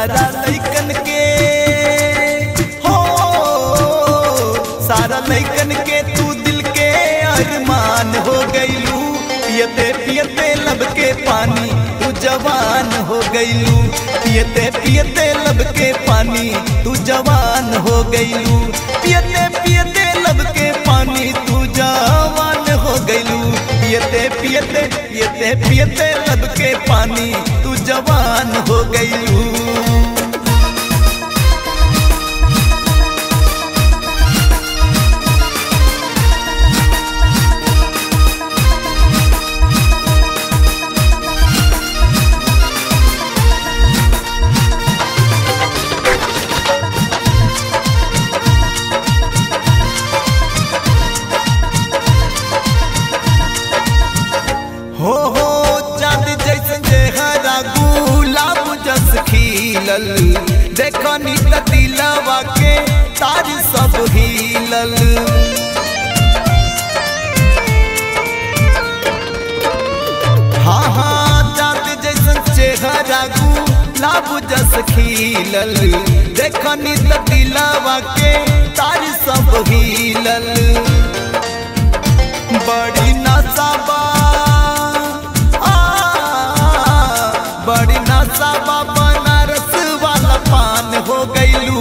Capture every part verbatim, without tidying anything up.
सारा लइकन के हो, सारा लइकन के तू दिल के अरमान हो गईलू। पियते पियते लब के पानी तू जवान हो गईलू। पियते पियते लब के पानी तू जवान हो गईलू। पियते पियते लब के पानी तू जवान हो गईलू। पियते पियते पियते पियते लब के पानी तू जवान हो गईलू। हो हो चाँद जैसन जेहरा गुलाब जस खिलल, देखनी त दिलवा के तार सब हिलल। हाँ हाँ चाँद जैसन चेहरा गुलाब जस खिलल, देखनी त दिलवा के तार सब हिलल। बड़ी नशा बा बनारस वाला पान हो गईलू।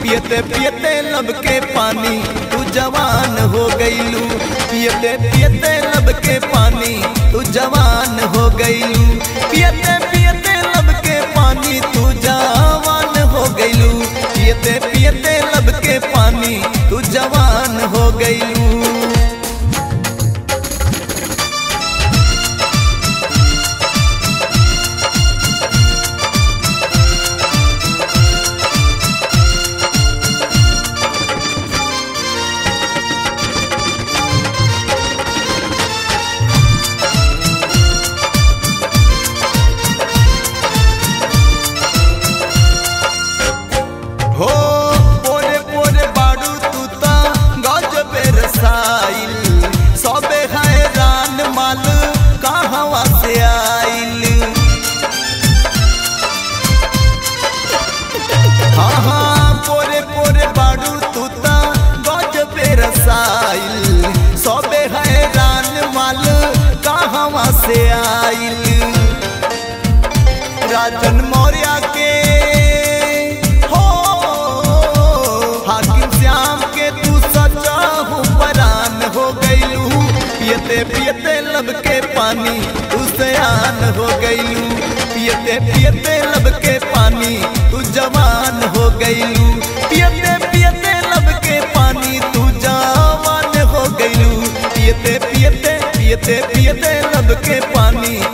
पियते पियते लब के पानी तू जवान हो गईलू। पियते पियते लब के पानी तू जवान हो गईलू। पियते पियते लब के पानी तू जवान हो गईलू। पियते पियते लब के पानी तू जवान हो गईलू। सबे हैरान माल कहां से आइल। हाँ हाँ पोरे पोरे बाड़ू तू त गजबे रसाइल। सबे हैरान माल कहां से आइल। राजन मौर्या के हो हाकिम श्याम के तू सजा परान हो गईलू। पियते पियते लब के पानी तू सयान हो गईलू। पियते पियते लब के पानी तू जवान हो गईलू। पियते पियते लब के पानी तू जवान हो गईलू। पियते पियते पियते पियते लब के पानी